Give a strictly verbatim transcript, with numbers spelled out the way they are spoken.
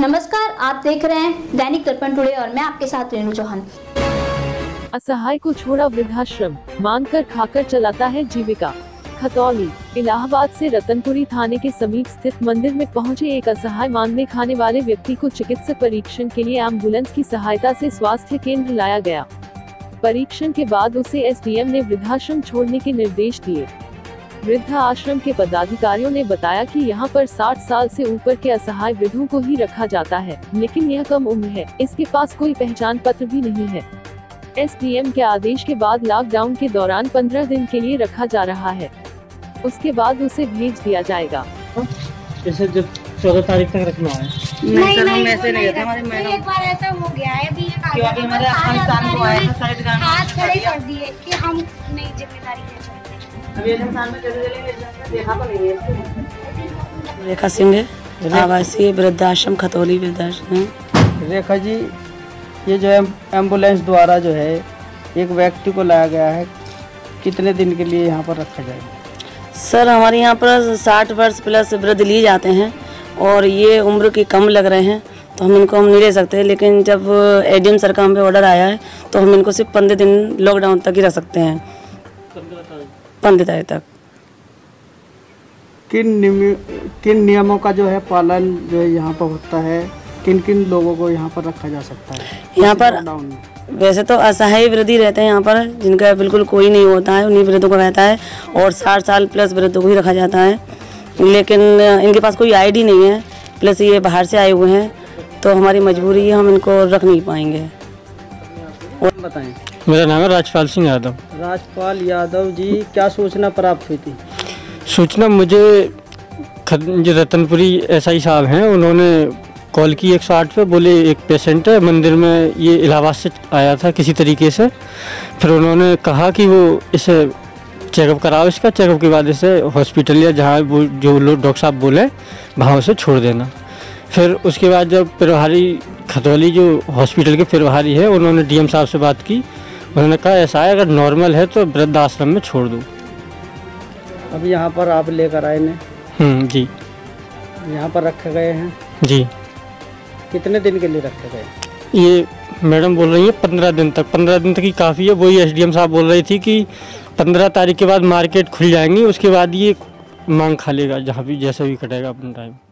नमस्कार, आप देख रहे हैं दैनिक दर्पण टुडे और मैं आपके साथ रेनू चौहान। असहाय को छोड़ा वृद्धाश्रम, मांग कर खाकर चलाता है जीविका। खतौली इलाहाबाद से रतनपुरी थाने के समीप स्थित मंदिर में पहुंचे एक असहाय मांगने खाने वाले व्यक्ति को चिकित्सक परीक्षण के लिए एम्बुलेंस की सहायता से स्वास्थ्य केंद्र लाया गया। परीक्षण के बाद उसे एसडीएम ने वृद्धाश्रम छोड़ने के निर्देश दिए। वृद्धाश्रम के पदाधिकारियों ने बताया कि यहां पर साठ साल से ऊपर के असहाय वृद्धों को ही रखा जाता है, लेकिन यह कम उम्र है, इसके पास कोई पहचान पत्र भी नहीं है। एसडीएम के आदेश के बाद लॉकडाउन के दौरान पंद्रह दिन के लिए रखा जा रहा है, उसके बाद उसे भेज दिया जाएगा। जैसे जब चौदह तारीख तक रखना है। नहीं नहीं, हम ऐसे नहीं रहते। हमारे मैडम एक बार ऐसा हो गया है अभी क्योंकि हमारे पाकिस्तान को आया था, सारे हाथ खड़े कर दिए कि हम नहीं जिम्मेदारी है। अभी हिंदुस्तान में चले गए, देखा तो नहीं है। रेखा सिंह आवासीय वृद्धाश्रम खतौली वृद्धाश्रम। रेखा जी, ये जो एम्बुलेंस द्वारा जो है एक व्यक्ति को लाया गया है, कितने दिन के लिए यहाँ पर रखा जाएगा? सर, हमारे यहाँ पर साठ वर्ष प्लस वृद्ध लिए जाते हैं और ये उम्र की कम लग रहे हैं, तो हम इनको हम नहीं ले सकते। लेकिन जब एडीएम सर का हम पे ऑर्डर आया है तो हम इनको सिर्फ पंद्रह दिन लॉकडाउन तक ही रख सकते हैं, पंद्रह तारीख तक। किन किन नियमों का जो है पालन जो है यहाँ पर होता है, किन किन लोगों को यहाँ पर रखा जा सकता है? यहाँ पर वैसे तो असहाय वृद्धि रहते हैं यहाँ पर, जिनका बिल्कुल कोई नहीं होता है, उन्हीं वृद्धों को रहता है और साठ साल प्लस वृद्धों को ही रखा जाता है। लेकिन इनके पास कोई आईडी नहीं है, प्लस ये बाहर से आए हुए हैं, तो हमारी मजबूरी है, हम इनको रख नहीं पाएंगे। और बताएं। मेरा नाम है राजपाल सिंह यादव। राजपाल यादव जी, क्या सूचना प्राप्त हुई थी? सूचना मुझे जो रतनपुरी एसआई साहब हैं, उन्होंने कॉल की एक सौ आठ पे, बोले एक पेशेंट है मंदिर में, ये इलाहाबाद से आया था किसी तरीके से। फिर उन्होंने कहा कि वो इसे चेकअप कराओ, इसका चेकअप के बाद इसे हॉस्पिटल या जहाँ जो लोग डॉक्टर साहब बोले वहाँ उसे छोड़ देना। फिर उसके बाद जब प्रभारी खतौली जो हॉस्पिटल के प्रभारी है, उन्होंने डीएम साहब से बात की, उन्होंने कहा ऐसा है अगर नॉर्मल है तो वृद्ध आश्रम में छोड़ दो। अब यहाँ पर आप लेकर आए ने जी, यहाँ पर रखे गए हैं जी। कितने दिन के लिए रखे गए? ये मैडम बोल रही है पंद्रह दिन तक। पंद्रह दिन तक ही काफ़ी है, वही एसडीएम साहब बोल रही थी कि पंद्रह तारीख के बाद मार्केट खुल जाएंगी, उसके बाद ये मांग खा लेगा, जहाँ भी जैसा भी कटेगा अपना टाइम।